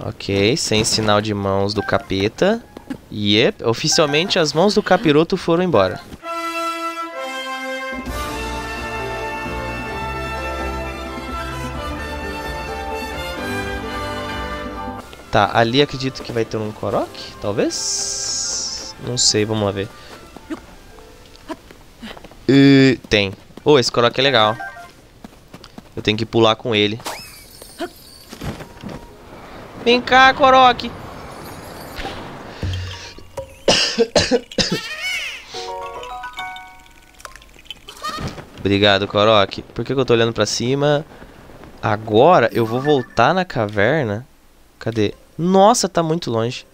Ok, sem sinal de mãos do capeta. E yep, oficialmente as mãos do capiroto foram embora. Tá, ali acredito que vai ter um Korok, talvez? Não sei, vamos lá ver. Tem. Oh, esse Korok é legal. Eu tenho que pular com ele. Vem cá, Korok! Obrigado, Korok. Por que eu tô olhando pra cima? Agora eu vou voltar na caverna. Cadê? Nossa, tá muito longe.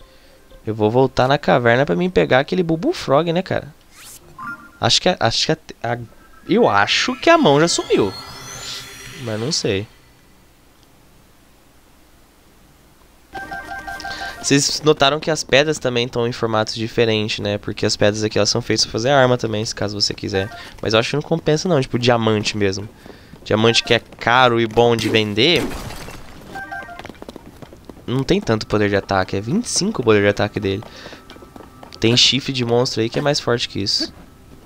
Eu vou voltar na caverna pra mim pegar aquele Bubu Frog, né, cara? Eu acho que a mão já sumiu. Mas não sei. Vocês notaram que as pedras também estão em formatos diferentes, né? Porque as pedras aqui, elas são feitas pra fazer arma também, se caso você quiser. Mas eu acho que não compensa não, tipo diamante mesmo. Diamante que é caro e bom de vender... Não tem tanto poder de ataque, é 25 o poder de ataque dele. Tem chifre de monstro aí que é mais forte que isso.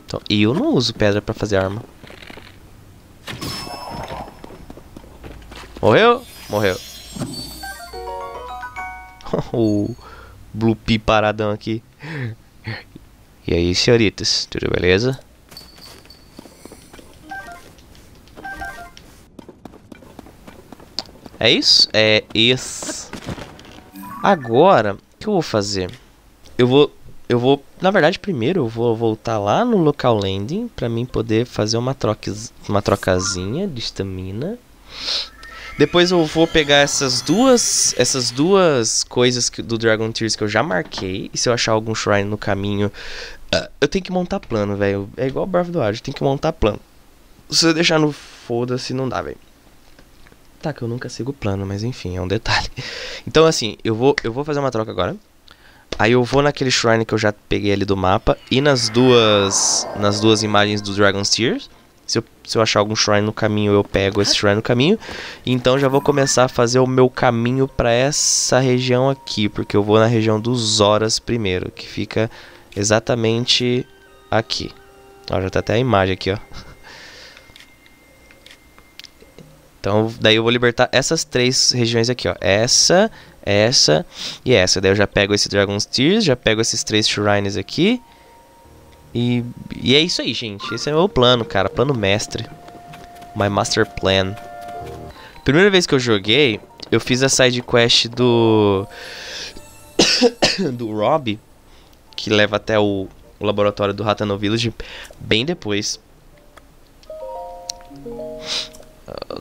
Então, e eu não uso pedra pra fazer arma. Morreu? Morreu. O Blue Pea paradão aqui. E aí, senhoritas, tudo beleza? É isso? É isso. Agora, o que eu vou fazer? Na verdade, primeiro eu vou voltar lá no local landing pra mim poder fazer uma trocazinha de estamina. Depois eu vou pegar essas duas coisas do Dragon Tears que eu já marquei. E se eu achar algum shrine no caminho, eu tenho que montar plano, velho. É igual o Breath of the Wild, tem que montar plano. Se eu deixar no foda-se, não dá, velho. Tá, que eu nunca sigo o plano, mas enfim, é um detalhe. Então assim, eu vou fazer uma troca agora. Aí eu vou naquele shrine que eu já peguei ali do mapa. E nas duas imagens do Dragon's Tears. Se eu achar algum shrine no caminho, eu pego esse shrine no caminho. Então já vou começar a fazer o meu caminho pra essa região aqui. Porque eu vou na região dos Zoras primeiro, que fica exatamente aqui. Ó, já tá até a imagem aqui, ó. Então, daí eu vou libertar essas três regiões aqui, ó. Essa e essa. Daí eu já pego esse Dragon's Tears, já pego esses três shrines aqui. E é isso aí, gente. Esse é o meu plano, cara. Plano mestre. My master plan. Primeira vez que eu joguei, eu fiz a side quest do... do Rob, que leva até o laboratório do Ratano Village, bem depois.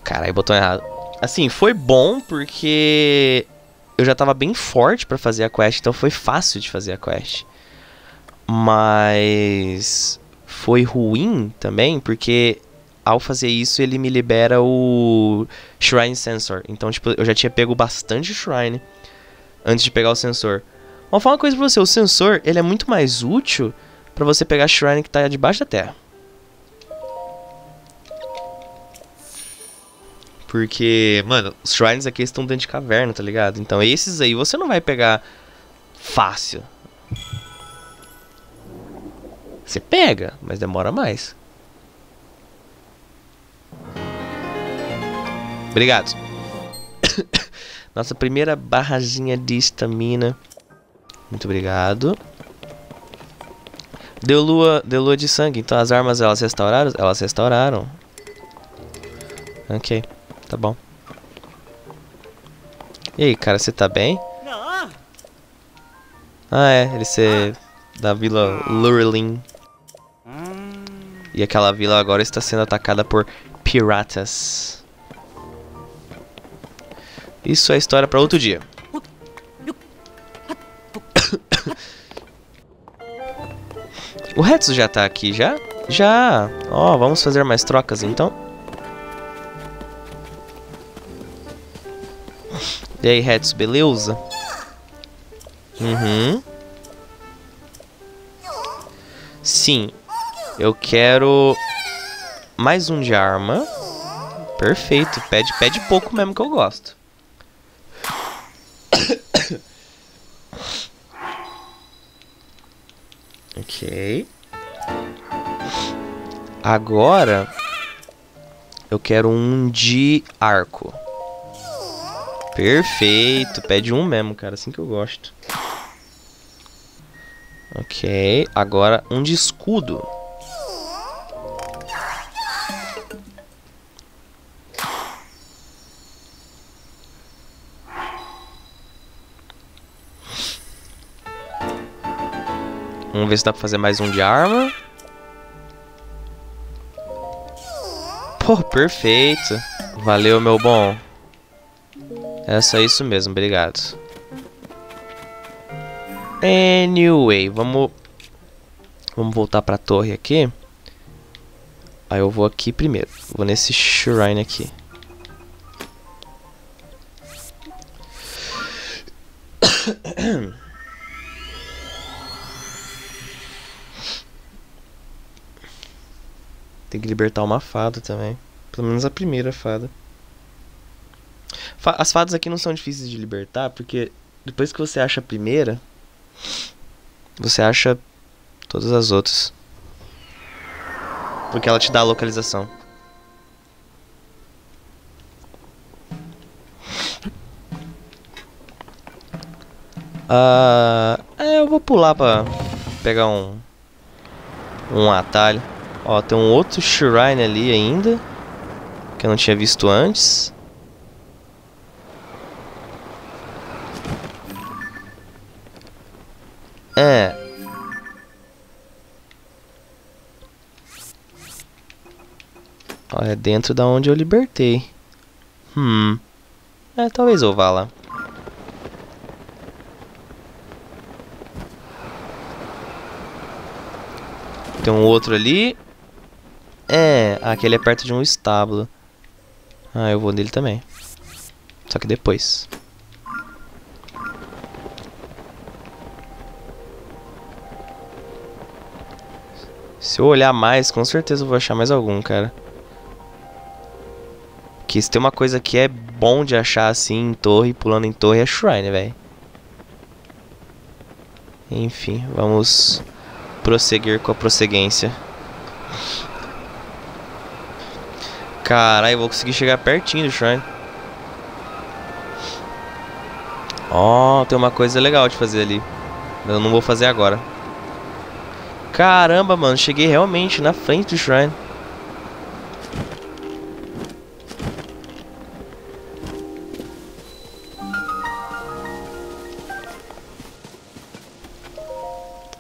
Caralho, botão errado. Assim, foi bom porque eu já tava bem forte pra fazer a quest, então foi fácil de fazer a quest. Mas foi ruim também porque ao fazer isso ele me libera o Shrine Sensor. Então, tipo, eu já tinha pego bastante Shrine antes de pegar o sensor. Mas vou falar uma coisa pra você, o sensor ele é muito mais útil pra você pegar Shrine que tá debaixo da terra. Porque, mano, os shrines aqui estão dentro de caverna, tá ligado? Então esses aí você não vai pegar fácil. Você pega, mas demora mais. Obrigado. Nossa primeira barrazinha de estamina. Muito obrigado. Deu lua de sangue, então as armas elas restauraram? Elas restauraram. Ok. Tá bom. E aí, cara, você tá bem? Ah, é. Ele ser da vila Lurilin. E aquela vila agora está sendo atacada por piratas. Isso é história pra outro dia. O Hetsu já tá aqui, já? Já! Ó, vamos fazer mais trocas, então. E aí, Hetsu, beleza? Uhum. Sim. Eu quero... mais um de arma. Perfeito. Pede pouco mesmo que eu gosto. Ok. Agora eu quero um de arco. Perfeito. Pede um mesmo, cara. Assim que eu gosto. Ok. Agora um de escudo. Vamos ver se dá pra fazer mais um de arma. Pô, perfeito. Valeu, meu bom. É só isso mesmo, obrigado. Anyway, vamos voltar pra torre aqui. Aí eu vou aqui primeiro. Vou nesse shrine aqui. Tem que libertar uma fada também. Pelo menos a primeira fada. As fadas aqui não são difíceis de libertar, porque depois que você acha a primeira, você acha todas as outras. Porque ela te dá a localização. Eu vou pular pra pegar um atalho. Ó, tem um outro shrine ali ainda, que eu não tinha visto antes. É. Ó, é dentro da onde eu libertei. É, talvez eu vá lá. Tem um outro ali. É, aquele é perto de um estábulo. Ah, eu vou nele também. Só que depois. Se eu olhar mais, com certeza eu vou achar mais algum, cara. Porque se tem uma coisa que é bom de achar assim em torre, pulando em torre, é shrine, velho. Enfim, vamos prosseguir com a prosseguência. Caralho, eu vou conseguir chegar pertinho do shrine. Ó, tem uma coisa legal de fazer ali. Mas eu não vou fazer agora. Caramba, mano, cheguei realmente na frente do shrine.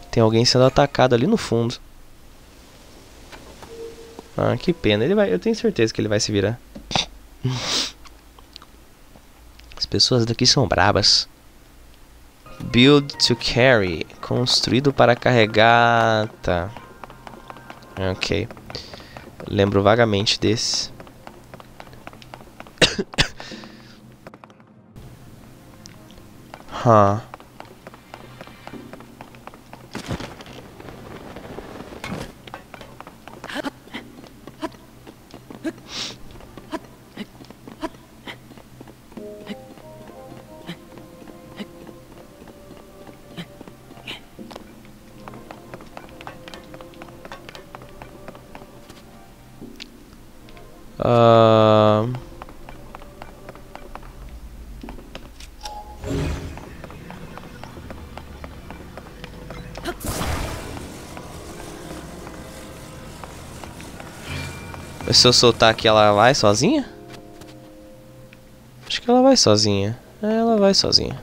Tem alguém sendo atacado ali no fundo. Ah, que pena. Ele vai, eu tenho certeza que ele vai se virar. As pessoas daqui são brabas. Build to carry. Construído para carregar. Tá. Ok. Lembro vagamente desse. Se eu soltar aqui, ela vai sozinha? Acho que ela vai sozinha. É, ela vai sozinha.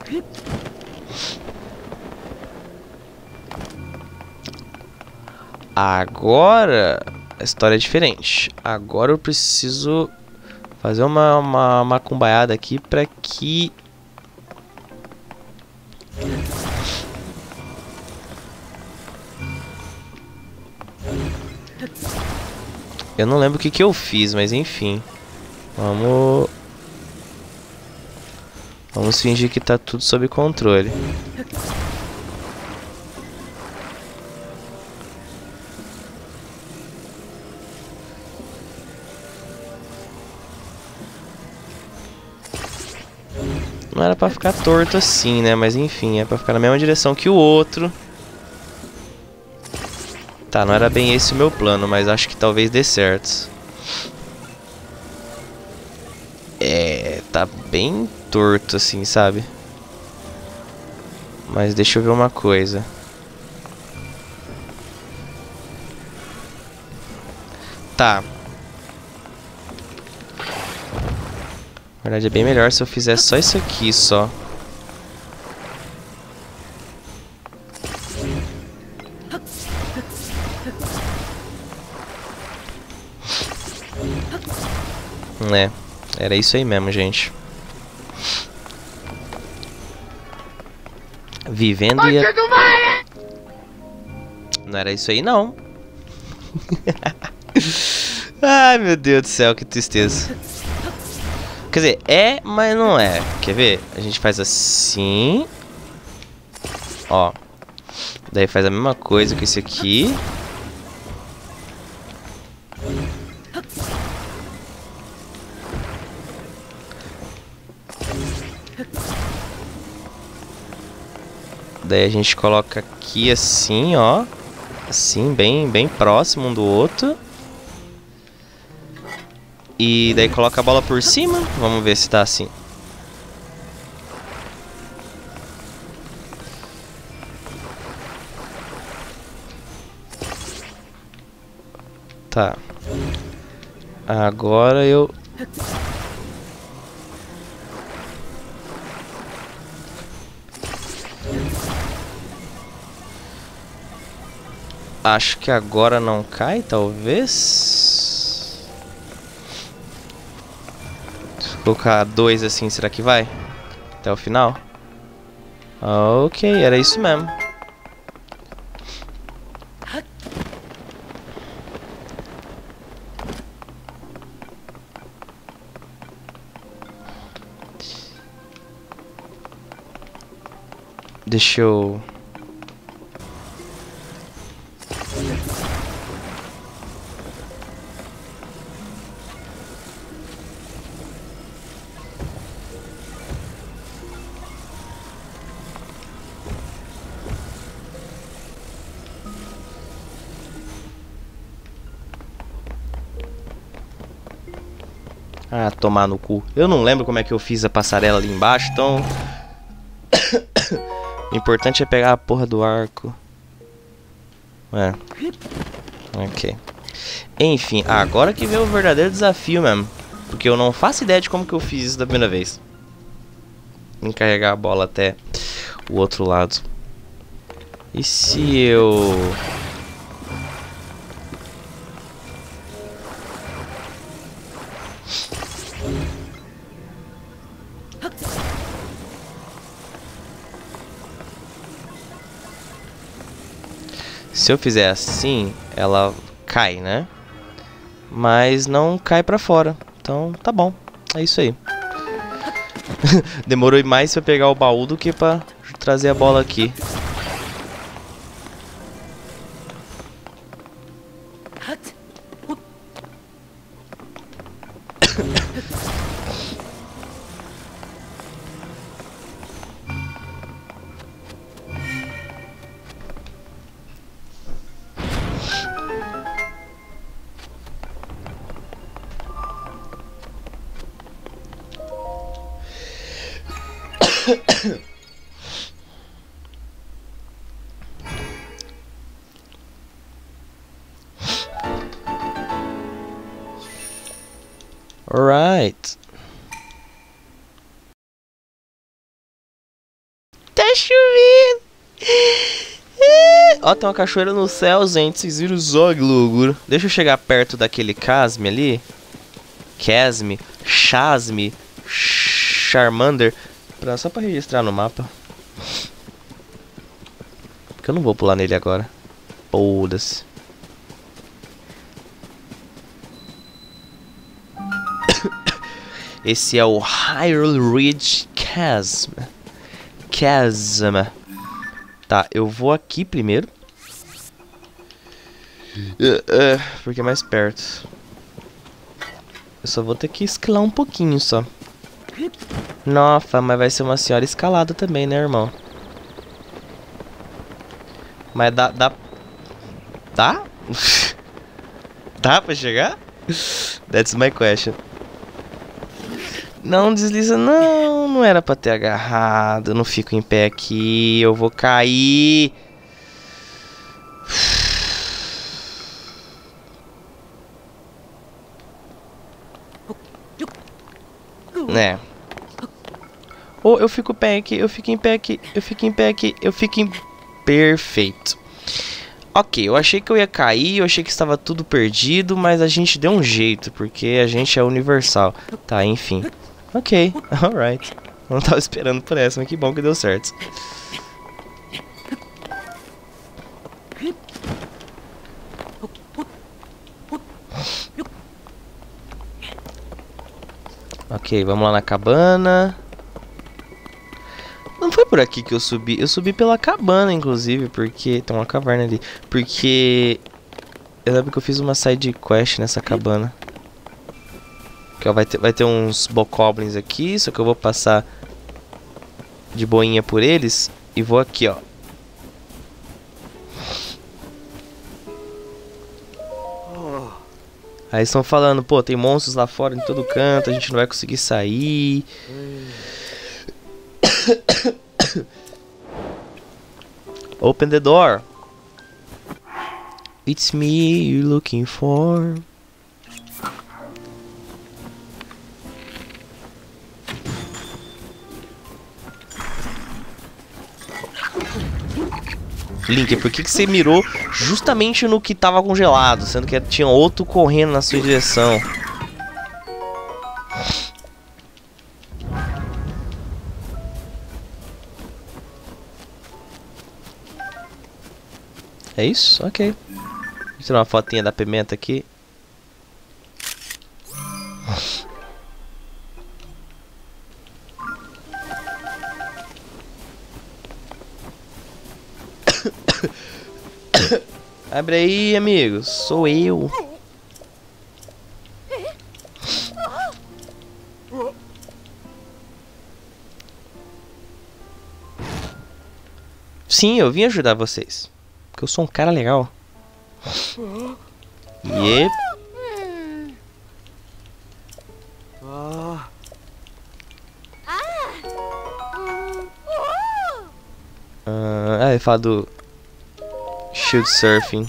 Agora a história é diferente. Agora eu preciso fazer uma macumbaiada aqui pra que... Eu não lembro o que eu fiz, mas enfim. Vamos fingir que tá tudo sob controle. Não era pra ficar torto assim, né? Mas enfim, é pra ficar na mesma direção que o outro. Tá, não era bem esse o meu plano, mas acho que talvez dê certo. É, tá bem torto assim, sabe? Mas deixa eu ver uma coisa. Tá. Na verdade é bem melhor se eu fizer só isso aqui, só. É, era isso aí mesmo, gente. Vivendo e... Não era isso aí, não. Ai, meu Deus do céu, que tristeza. Quer dizer, é, mas não é. Quer ver? A gente faz assim. Ó. Daí faz a mesma coisa com esse aqui. Daí a gente coloca aqui assim, ó. Assim, bem próximo um do outro. E daí coloca a bola por cima. Vamos ver se tá assim. Tá. Agora eu... Acho que agora não cai, talvez. Se colocar dois assim, será que vai? Até o final? Ok, era isso mesmo. Deixa eu... Ah, tomar no cu. Eu não lembro como é que eu fiz a passarela ali embaixo, então... O importante é pegar a porra do arco. É. Ok. Enfim, agora que vem o verdadeiro desafio mesmo. Porque eu não faço ideia de como que eu fiz isso da primeira vez. Encarregar a bola até o outro lado. E se eu... Se eu fizer assim, ela cai, né? Mas não cai pra fora. Então, tá bom. É isso aí. Demorou mais pra pegar o baú do que pra trazer a bola aqui. Alright. Tá chovendo. Ó, tem uma cachoeira no céu, gente. Vocês viram só que loucura. Deixa eu chegar perto daquele Casme ali. Casme, Chasme, Charmander. Só pra registrar no mapa. Porque eu não vou pular nele agora. Foda-se. Esse é o Hyrule Ridge Chasm. Tá, eu vou aqui primeiro. Porque é mais perto. Eu só vou ter que escalar um pouquinho só. Nossa, mas vai ser uma senhora escalada também, né, irmão? Mas dá... Dá pra chegar? That's my question. Não desliza, não. Não era pra ter agarrado. Eu não fico em pé aqui. Eu vou cair. Né? Ou eu fico em pé aqui, eu fico em pé aqui, eu fico em pé aqui, eu fico em... Perfeito. Ok, eu achei que eu ia cair, eu achei que estava tudo perdido, mas a gente deu um jeito, porque a gente é universal. Tá, enfim. Ok, alright. Não tava esperando por essa, mas que bom que deu certo. Ok, vamos lá na cabana. Não foi por aqui que eu subi. Eu subi pela cabana, inclusive, porque... Tem uma caverna ali. Porque... Eu lembro que eu fiz uma side quest nessa cabana. Que ó, vai ter uns bokoblins aqui, só que eu vou passar de boinha por eles. E vou aqui, ó. Aí estão falando, pô, tem monstros lá fora em todo canto, a gente não vai conseguir sair. Open the door. It's me you're looking for. Link, por que você mirou justamente no que tava congelado, sendo que tinha outro correndo na sua direção? É isso? Ok. Vou tirar uma fotinha da pimenta aqui. Abre aí, amigos. Sou eu. Sim, eu vim ajudar vocês. Porque eu sou um cara legal. Yep. Ah, ele fala do... Shield surfing.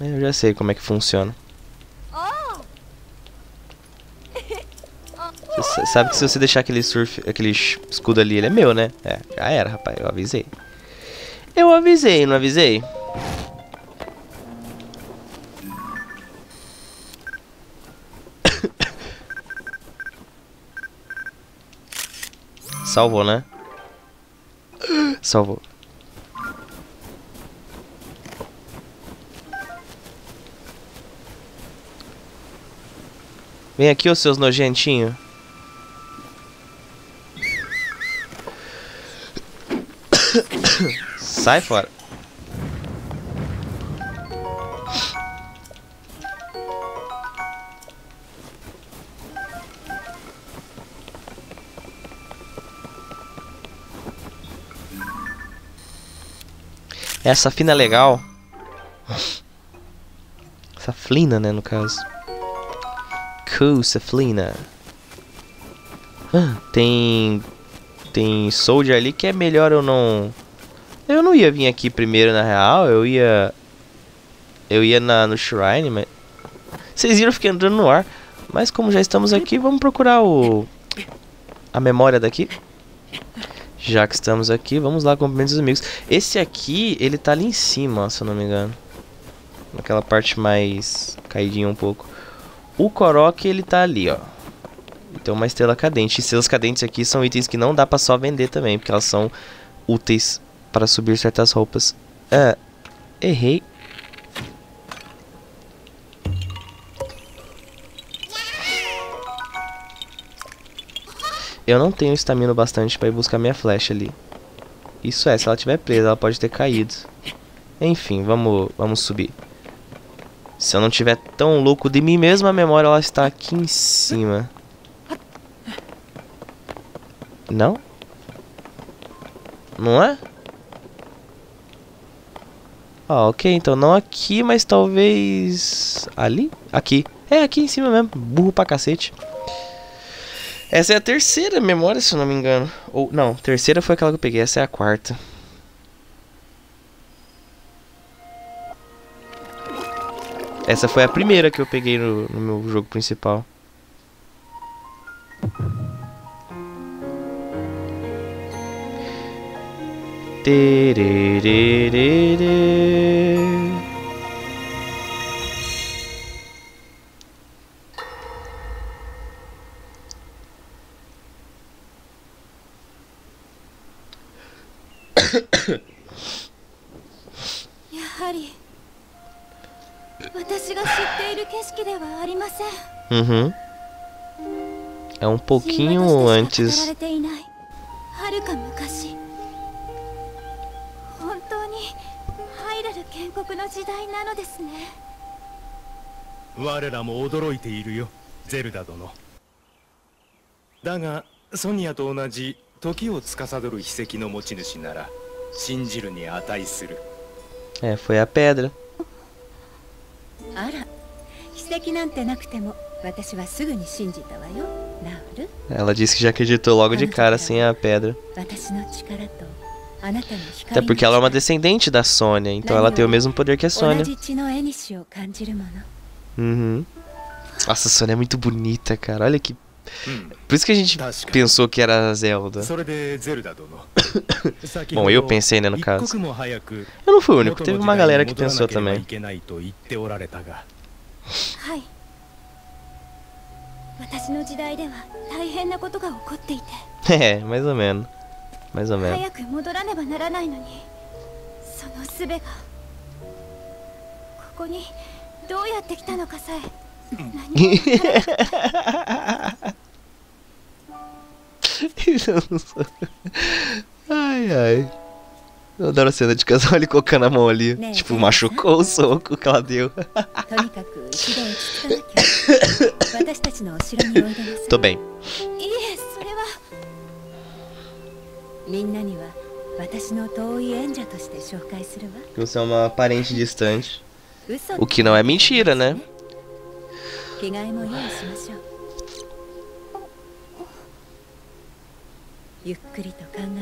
Eu já sei como é que funciona. Você sabe que se você deixar aquele surf... Aquele escudo ali, ele é meu, né? É, já era, rapaz. Eu avisei. Eu avisei, não avisei? Salvou, né? Salvou. Vem aqui, ô seus nojentinhos. Sai fora. Essa fina é legal. Essa flina, né, no caso. Cool, essa flina. Ah, tem soldier ali que é melhor eu não... Eu não ia vir aqui primeiro, na real. Eu ia no Shrine, mas... Vocês viram, eu fiquei andando no ar. Mas como já estamos aqui, vamos procurar a memória daqui. Já que estamos aqui, vamos lá, cumprimentos dos amigos. Esse aqui, ele tá ali em cima, se eu não me engano. Naquela parte mais caidinha um pouco. O Korok, ele tá ali, ó. Então, uma estrela cadente. Estrelas cadentes aqui são itens que não dá pra só vender também, porque elas são úteis... Para subir certas roupas. Ah, errei. Eu não tenho estamina bastante para ir buscar minha flecha ali. Isso é, se ela estiver presa, ela pode ter caído. Enfim, vamos subir. Se eu não estiver tão louco de mim mesmo, a memória ela está aqui em cima. Não? Não é? Ah, ok, então não aqui, mas talvez... ali? Aqui. É, aqui em cima mesmo. Burro pra cacete. Essa é a terceira memória, se eu não me engano. Ou, não, terceira foi aquela que eu peguei. Essa é a quarta. Essa foi a primeira que eu peguei no meu jogo principal. Uhum. É um pouquinho antes. É, foi a pedra. Ela disse que já acreditou logo de cara, assim, a pedra. Até porque ela é uma descendente da Sonia, então ela tem o mesmo poder que a Sonia. Uhum. Nossa, a Sonia é muito bonita, cara. Olha que... Por isso que a gente pensou que era a Zelda. Bom, eu pensei, né, no caso. Eu não fui o único, teve uma galera que pensou também. É, mais ou menos. Mais ou menos. Ai, ai. Eu adoro a cena de casal ele colocando a mão ali. Tipo, machucou o soco que ela deu. Tô bem. Você é uma parente distante. O que não é mentira, né?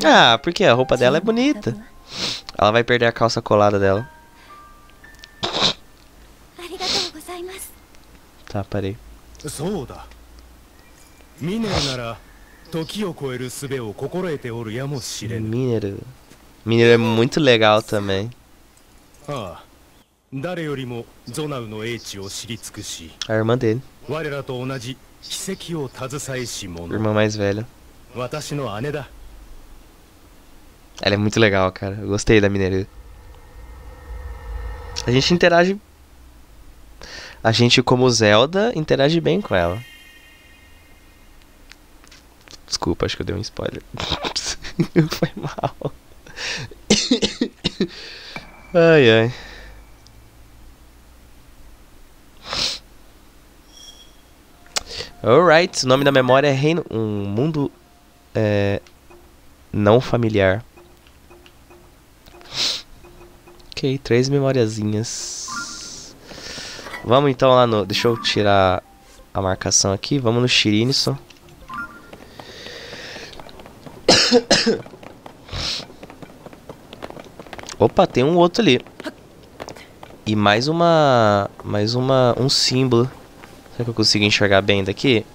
Ah, porque a roupa dela é bonita. Ela vai perder a calça colada dela. Tá, parei. Mineiro é muito legal também. A irmã dele. Irmã mais velha. Ela é muito legal, cara. Eu gostei da Mineira. A gente interage... A gente, como Zelda, interage bem com ela. Desculpa, acho que eu dei um spoiler. Foi mal. Ai, ai. Alright, o nome da memória é Reino... Um mundo... não familiar. Ok, 3 memoriazinhas. Vamos então lá no... Deixa eu tirar a marcação aqui. Vamos no Shirinison. Opa, tem um outro ali. E mais uma... um símbolo. Será que eu consigo enxergar bem daqui?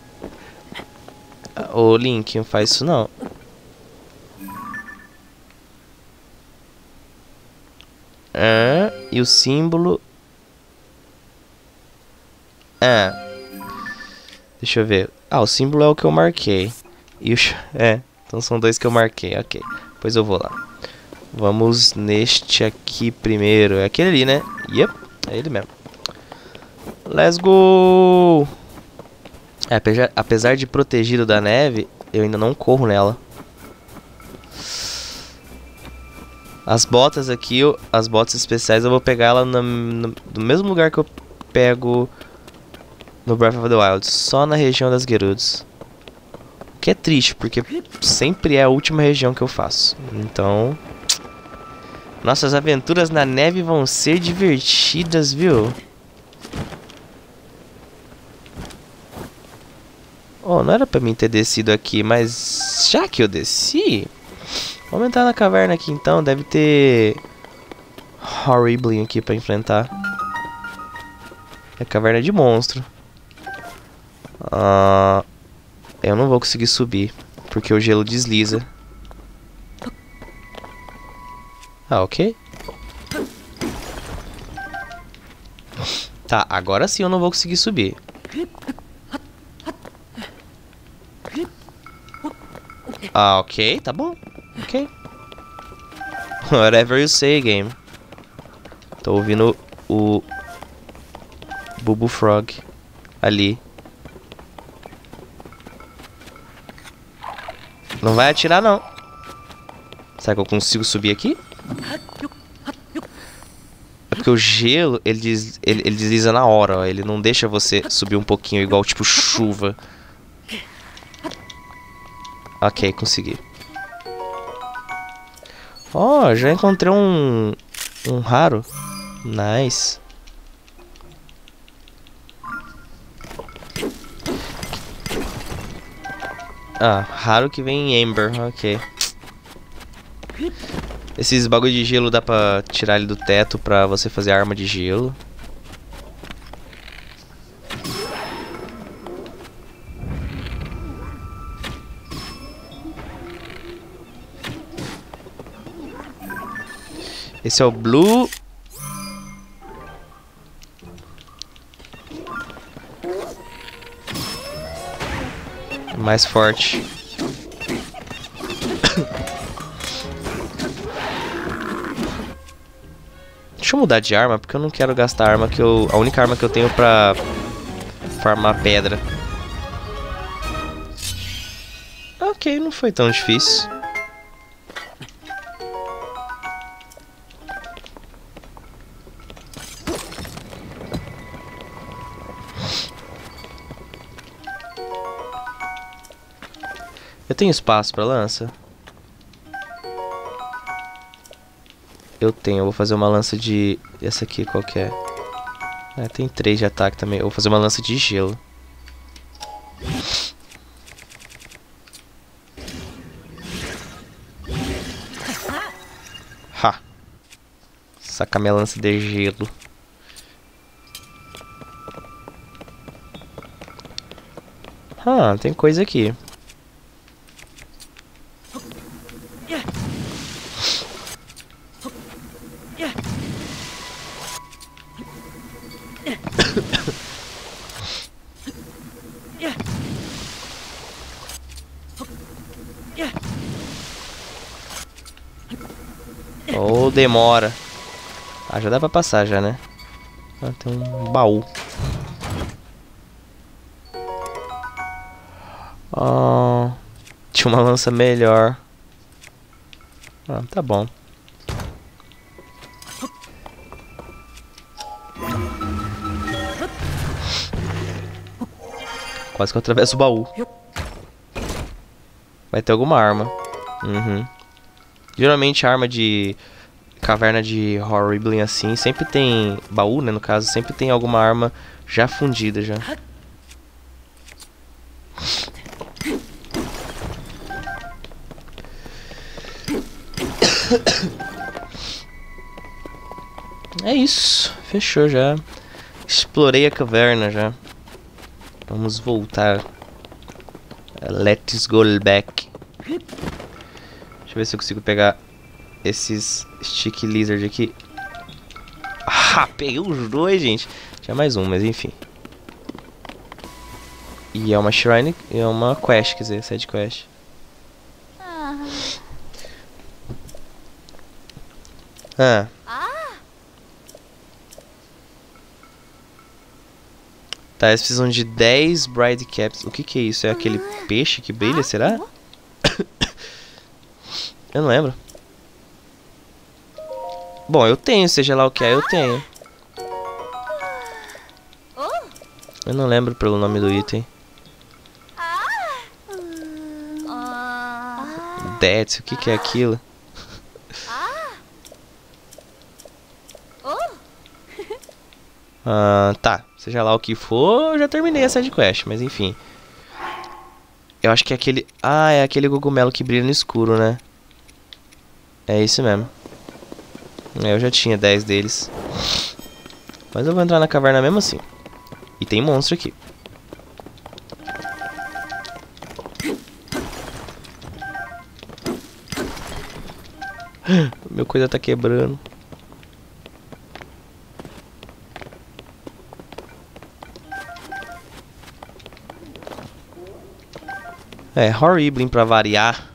Ô, Link, não faz isso não. Ah, e o símbolo... Ah. Deixa eu ver. Ah, o símbolo é o que eu marquei. E o... É, então são 2 que eu marquei, ok. Pois eu vou lá. Vamos neste aqui primeiro. É aquele ali, né? Yep, é ele mesmo. Let's go! É, apesar de protegido da neve, eu ainda não corro nela. As botas aqui, as botas especiais, eu vou pegar ela no mesmo lugar que eu pego no Breath of the Wild. Só na região das Gerudos. O que é triste, porque sempre é a última região que eu faço. Então... Nossas aventuras na neve vão ser divertidas, viu? Oh, não era pra mim ter descido aqui, mas já que eu desci... Vamos entrar na caverna aqui então, deve ter... Horrible aqui pra enfrentar. É caverna de monstro. Eu não vou conseguir subir, porque o gelo desliza. Ah, ok. Tá, agora sim eu não vou conseguir subir. Ah, ok, tá bom. Ok. Whatever you say, game. Tô ouvindo o... Bubu Frog. Ali. Não vai atirar, não. Será que eu consigo subir aqui? É porque o gelo, ele desliza na hora, ó. Ele não deixa você subir um pouquinho, igual tipo chuva. Ok, consegui. Ó, já encontrei um raro. Nice. Ah, raro que vem em Ember, ok. Esses bagulho de gelo dá pra tirar ele do teto pra você fazer arma de gelo. Esse é o Blue. Mais forte. Deixa eu mudar de arma, porque eu não quero gastar arma que eu... A única arma que eu tenho pra farmar pedra. Ok, não foi tão difícil. Eu tenho espaço pra lança? Eu tenho, eu vou fazer uma lança de... Essa aqui, qual que é? É, tem 3 de ataque também. Eu vou fazer uma lança de gelo. Ha! Saca minha lança de gelo. Ah, tem coisa aqui. Ou demora. Ah, já dá pra passar já, né? Ah, tem um baú. Oh, tinha uma lança melhor. Ah, tá bom. Quase que eu atravesso o baú. Vai ter alguma arma. Uhum. Geralmente a arma de caverna de Horrible assim, sempre tem... Baú, né, no caso, sempre tem alguma arma já fundida, já. É isso. Fechou já. Explorei a caverna já. Vamos voltar. Let's go back. Deixa eu ver se eu consigo pegar esses Stick Lizard aqui. Ah, peguei os 2, gente. Tinha mais um, mas enfim. E é uma Shrine, é uma quest, quer dizer, side quest. Ah. Tá, eles precisam de 10 Bride Caps. O que é isso? É aquele peixe que brilha, será? Eu não lembro. Bom, eu tenho, seja lá o que é, eu tenho. Eu não lembro pelo nome do item. Death, o que é aquilo? Tá, seja lá o que for, eu já terminei a side quest, mas enfim. Eu acho que é aquele... Ah, é aquele cogumelo que brilha no escuro, né? É isso mesmo. É, eu já tinha 10 deles. Mas eu vou entrar na caverna mesmo assim. E tem monstro aqui. Meu coisa tá quebrando. É, horrível pra variar.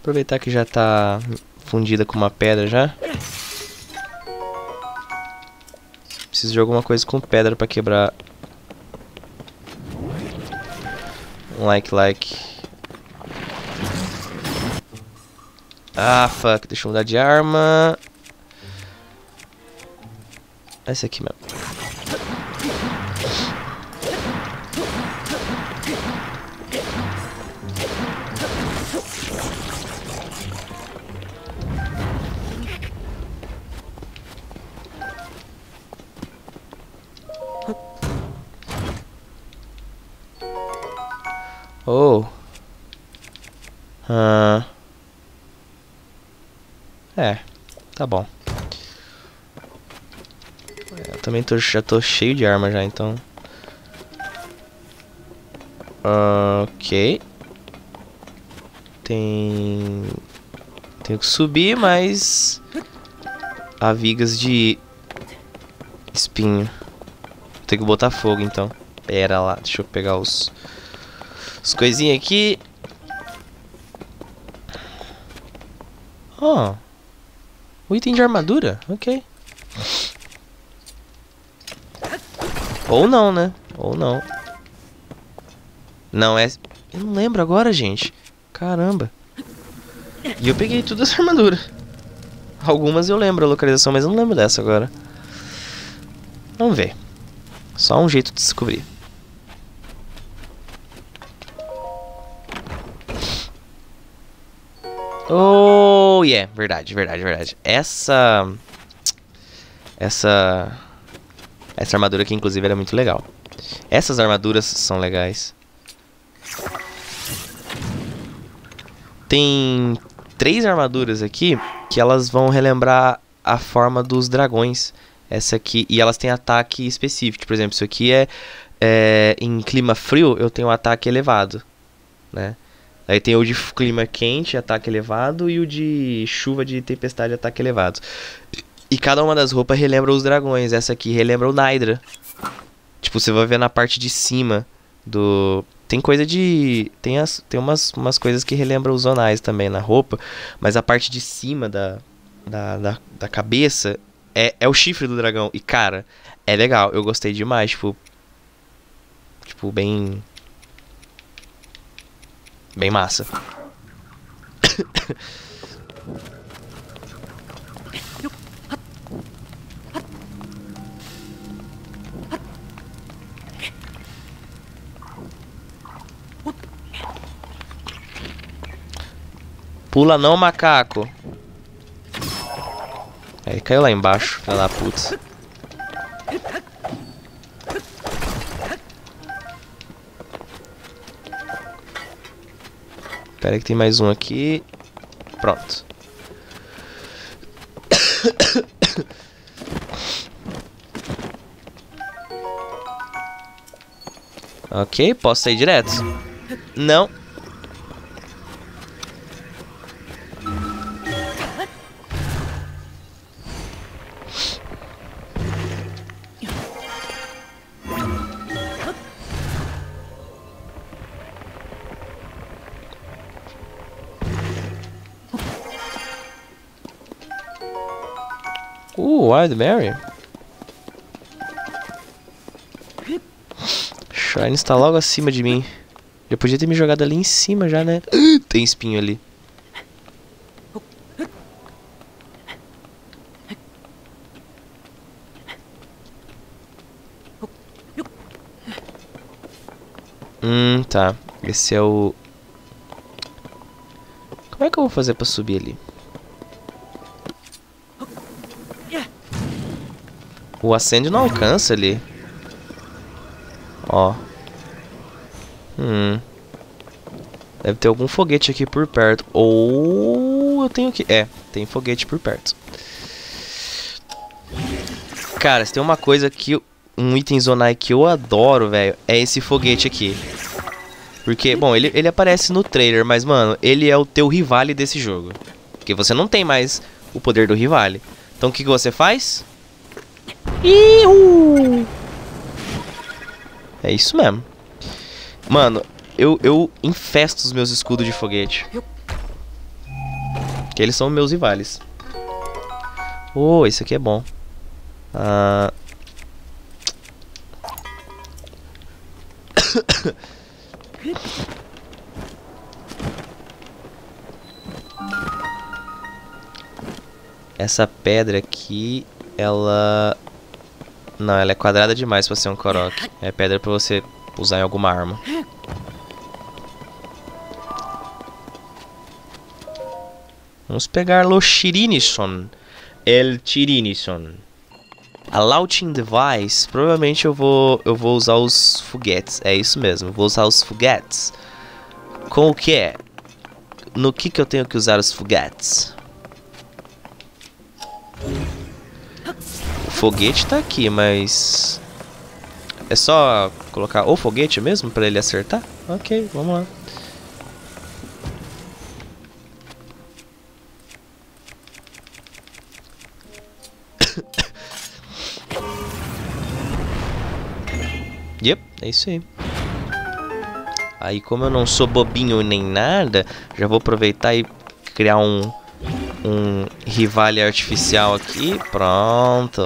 Aproveitar que já tá fundida com uma pedra já. Preciso de alguma coisa com pedra pra quebrar. Ah, fuck. Deixa eu mudar de arma. Essa aqui mesmo. É, tá bom. Eu também já tô cheio de arma já, então. Ok. Tenho que subir, mas há vigas de espinho. Tenho que botar fogo, então. Pera lá, deixa eu pegar as coisinhas aqui. Oh, o item de armadura? Ok. Ou não, né? Ou não. Não é... Eu não lembro agora, gente. Caramba. E eu peguei tudo essa armadura. Algumas eu lembro a localização, mas eu não lembro dessa agora. Vamos ver. Só um jeito de descobrir. Oh, yeah, verdade, verdade, verdade. Essa armadura aqui, inclusive, era muito legal. Essas armaduras são legais. Tem 3 armaduras aqui que elas vão relembrar a forma dos dragões. Essa aqui, e elas têm ataque específico. Por exemplo, isso aqui é em clima frio, eu tenho um ataque elevado, né? Aí tem o de clima quente, ataque elevado, e o de chuva de tempestade, ataque elevado. E cada uma das roupas relembra os dragões. Essa aqui relembra o Naidra. Tipo, você vai ver na parte de cima do... Tem coisa de... Tem umas coisas que relembram os Zonais também na roupa. Mas a parte de cima da cabeça é o chifre do dragão. E, cara, é legal. Eu gostei demais. Tipo, bem... Bem massa. Pula não, macaco. Ele caiu lá embaixo. Vai lá, putz. Espera que tem mais um aqui. Pronto. Ok, posso sair direto? Não. Wild Berry? Shrine está logo acima de mim. Eu podia ter me jogado ali em cima já, né? Tem espinho ali. Tá. Esse é o... Como é que eu vou fazer pra subir ali? O acende não alcança ali. Ó. Deve ter algum foguete aqui por perto. Ou eu tenho que... É, tem foguete por perto. Cara, se tem uma coisa que... Um item Zonai que eu adoro, velho, é esse foguete aqui. Porque, bom, ele aparece no trailer, mas, mano, ele é o teu rival desse jogo. Porque você não tem mais o poder do rival. Então, o que você faz? Iu! É isso mesmo. Mano, eu infesto os meus escudos de foguete. Porque eles são meus rivais. Oh, isso aqui é bom. Essa pedra aqui, ela... Não, ela é quadrada demais pra ser um Korok. É pedra pra você usar em alguma arma. Vamos pegar o Chirinison. El Chirinison. A Launching Device. Provavelmente eu vou usar os foguetes. É isso mesmo, vou usar os foguetes. Com o que é? No que eu tenho que usar os foguetes? O foguete tá aqui, mas... É só colocar o foguete mesmo pra ele acertar? Ok, vamos lá. Yep, é isso aí. Aí, como eu não sou bobinho nem nada, já vou aproveitar e criar um rival artificial aqui. Pronto.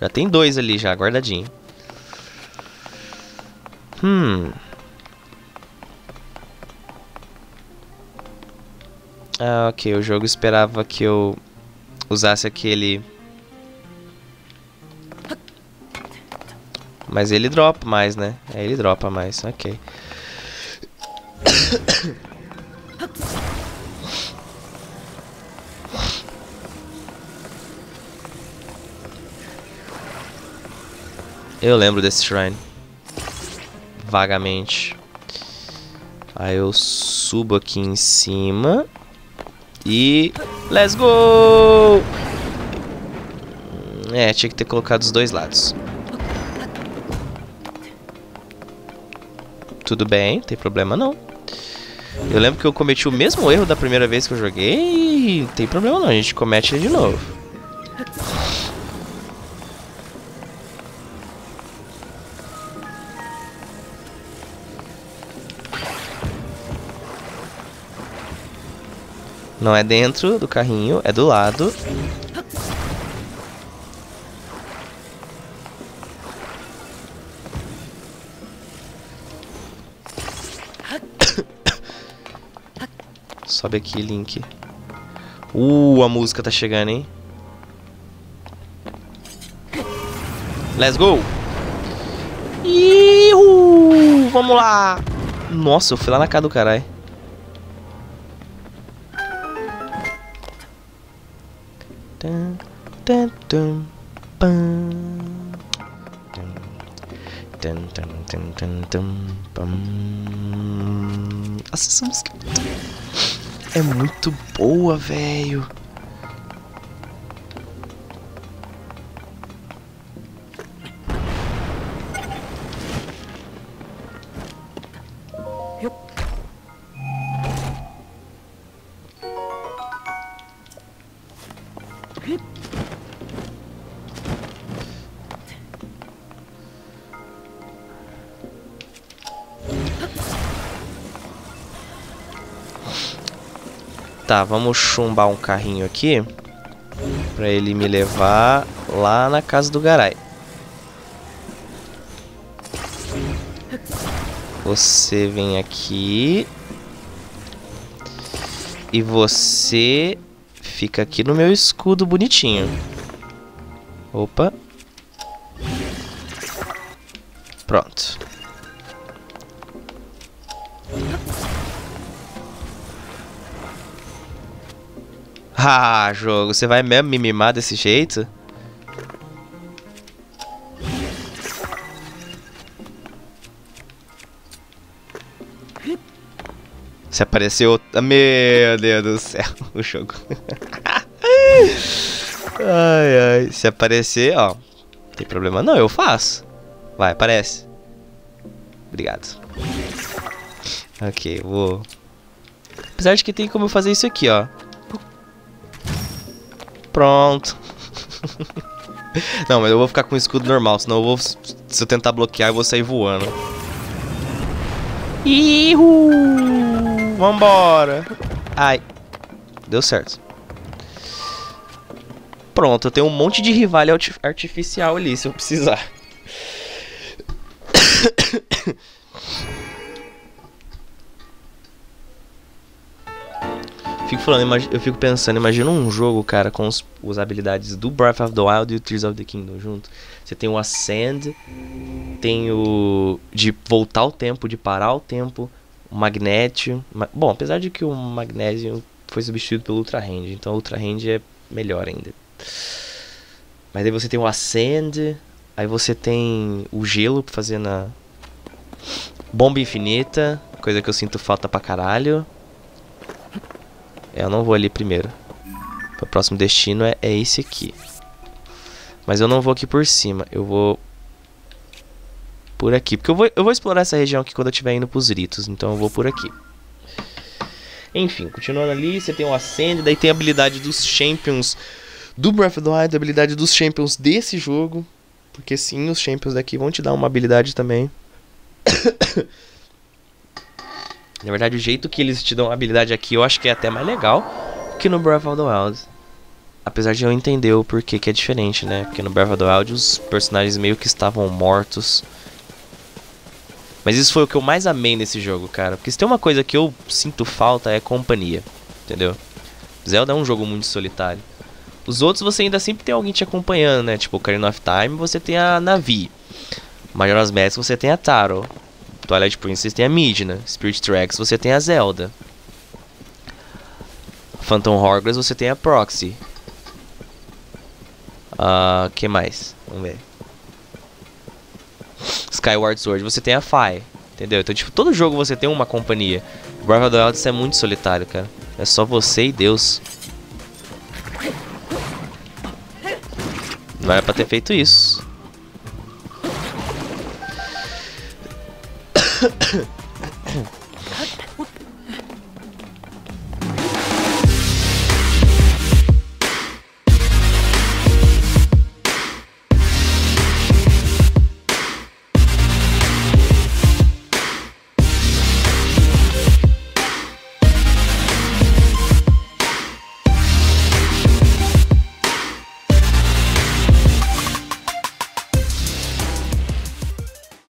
Já tem dois ali já, guardadinho. Ah, ok. O jogo esperava que eu usasse aquele... Mas ele dropa mais, né? É, ele dropa mais. Ok. Eu lembro desse shrine. Vagamente. Aí eu subo aqui em cima. E... Let's go! É, tinha que ter colocado os dois lados. Tudo bem, não tem problema não. Eu lembro que eu cometi o mesmo erro da primeira vez que eu joguei e não tem problema não, a gente comete ele de novo. Não é dentro do carrinho, é do lado. Sobe aqui, Link. A música tá chegando, hein? Let's go! Iuuu, vamos lá! Nossa, eu fui lá na cara do caralho. Nossa, essa música... É muito boa, velho. Tá, vamos chumbar um carrinho aqui pra ele me levar lá na casa do garai. Você vem aqui. E você fica aqui no meu escudo bonitinho. Opa. Pronto. Ah, jogo, você vai mesmo me mimar desse jeito? Se apareceu... Meu Deus do céu, o jogo. Ai, ai. Se aparecer, ó. Não tem problema não, eu faço. Vai, aparece. Obrigado. Ok, vou... Apesar de que tem como eu fazer isso aqui, ó. Pronto. Não, mas eu vou ficar com o escudo normal, senão eu vou... Se eu tentar bloquear, eu vou sair voando. Ihuuu! Vambora. Ai. Deu certo. Pronto, eu tenho um monte de rival artificial ali, se eu precisar. Eu fico pensando, imagina um jogo, cara, com as habilidades do Breath of the Wild e o Tears of the Kingdom junto. Você tem o Ascend, tem o de voltar o tempo, de parar o tempo... O Magnésio... Bom, apesar de que o Magnésio foi substituído pelo Ultra Hand. Então o Ultra Hand é melhor ainda. Mas aí você tem o Ascend. Aí você tem o Gelo pra fazer na... Bomba Infinita. Coisa que eu sinto falta pra caralho. É, eu não vou ali primeiro. O próximo destino é esse aqui. Mas eu não vou aqui por cima. Eu vou... Por aqui, porque eu vou explorar essa região aqui quando eu estiver indo pros ritos, então eu vou por aqui. Enfim, continuando ali, você tem o Ascend, daí tem a habilidade dos champions do Breath of the Wild, a habilidade dos champions desse jogo. Porque sim, os champions daqui vão te dar uma habilidade também. Na verdade, o jeito que eles te dão a habilidade aqui, eu acho que é até mais legal que no Breath of the Wild. Apesar de eu entender o porquê que é diferente, né? Porque no Breath of the Wild os personagens meio que estavam mortos. Mas isso foi o que eu mais amei nesse jogo, cara. Porque se tem uma coisa que eu sinto falta é companhia, entendeu? Zelda é um jogo muito solitário. Os outros você ainda sempre tem alguém te acompanhando, né? Tipo, Ocarina of Time você tem a Navi. Majora's Mask você tem a Taro. Twilight Princess tem a Midna. Spirit Tracks você tem a Zelda. Phantom Hourglass você tem a Proxy. Ah, que mais? Vamos ver. Skyward Sword, você tem a Fi, entendeu? Então, tipo, todo jogo você tem uma companhia. Breath of the Wild é muito solitário, cara. É só você e Deus. Não era pra ter feito isso.